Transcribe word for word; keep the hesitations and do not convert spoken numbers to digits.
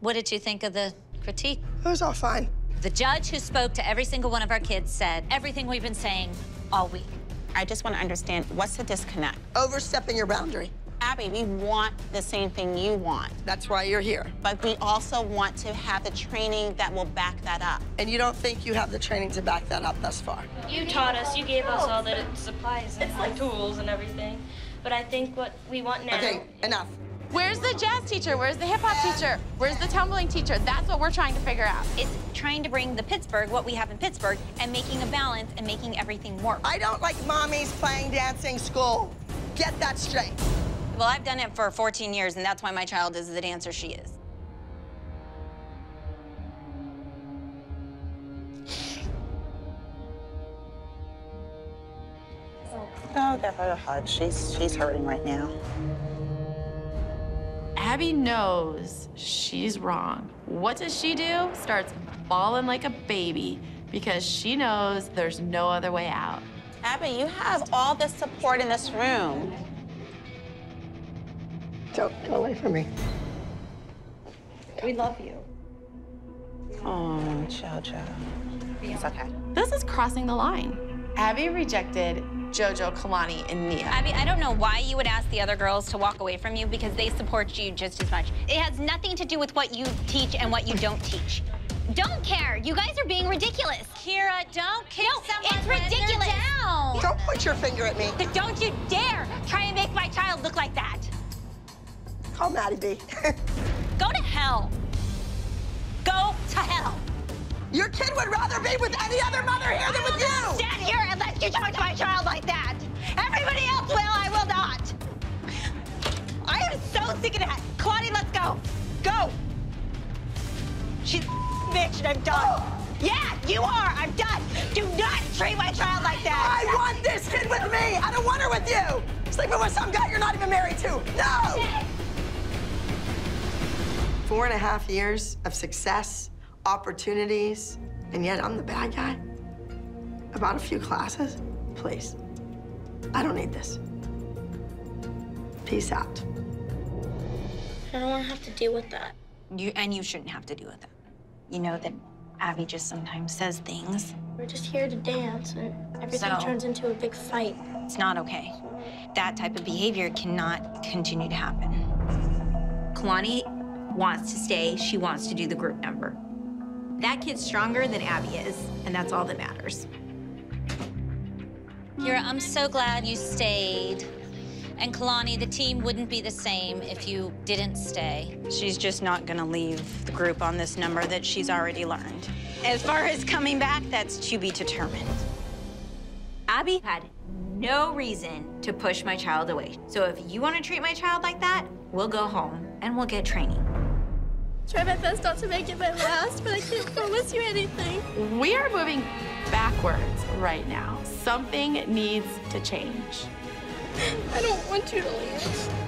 What did you think of the critique? It was all fine. The judge who spoke to every single one of our kids said everything we've been saying all week. I just want to understand, what's the disconnect? Overstepping your boundary. Abby, we want the same thing you want. That's why you're here. But we also want to have the training that will back that up. And you don't think you have the training to back that up thus far? You taught us. You gave us all the supplies and like tools and everything. But I think what we want now... Okay, enough. Where's the jazz teacher? Where's the hip-hop teacher? Where's the tumbling teacher? That's what we're trying to figure out. It's trying to bring the Pittsburgh, what we have in Pittsburgh, and making a balance and making everything work. I don't like mommies playing dancing school. Get that straight. Well, I've done it for fourteen years, and that's why my child is the dancer she is. Oh, give her a hug. She's, she's hurting right now. Abby knows she's wrong. What does she do? Starts bawling like a baby because she knows there's no other way out. Abby, you have all the support in this room. Don't go away from me. We love you. Oh, JoJo. It's okay. This is crossing the line. Abby rejected JoJo, Kalani, and Nia. Abby, I don't know why you would ask the other girls to walk away from you because they support you just as much. It has nothing to do with what you teach and what you don't teach. Don't care. You guys are being ridiculous. Kira, don't kick no, someone it's ridiculous. They're down. Don't point your finger at me. But don't you dare try and make my child look like that. Call Maddie B. Go to hell. Go to hell. Your kid would rather be with any other mother here than with you! I will not stand here and let you talk to my child like that! Everybody else will, I will not! I am so sick of that. Claudia, let's go! Go! She's a bitch and I'm done. Yeah, you are! I'm done! Do not treat my child like that! I want this kid with me! I don't want her with you! Sleeping with some guy you're not even married to! No! Four and a half years of success, opportunities, and yet I'm the bad guy? About a few classes? Please. I don't need this. Peace out. I don't want to have to deal with that. You and you shouldn't have to deal with that. You know that Abby just sometimes says things. We're just here to dance, and everything so, turns into a big fight. It's not okay. That type of behavior cannot continue to happen. Kalani wants to stay. She wants to do the group number. That kid's stronger than Abby is, and that's all that matters. Kira, I'm so glad you stayed. And Kalani, the team wouldn't be the same if you didn't stay. She's just not gonna leave the group on this number that she's already learned. As far as coming back, that's to be determined. Abby had no reason to push my child away. So if you wanna treat my child like that, we'll go home and we'll get training. Try my best not to make it my last, but I can't promise you anything. We are moving backwards right now. Something needs to change. I don't want you to leave.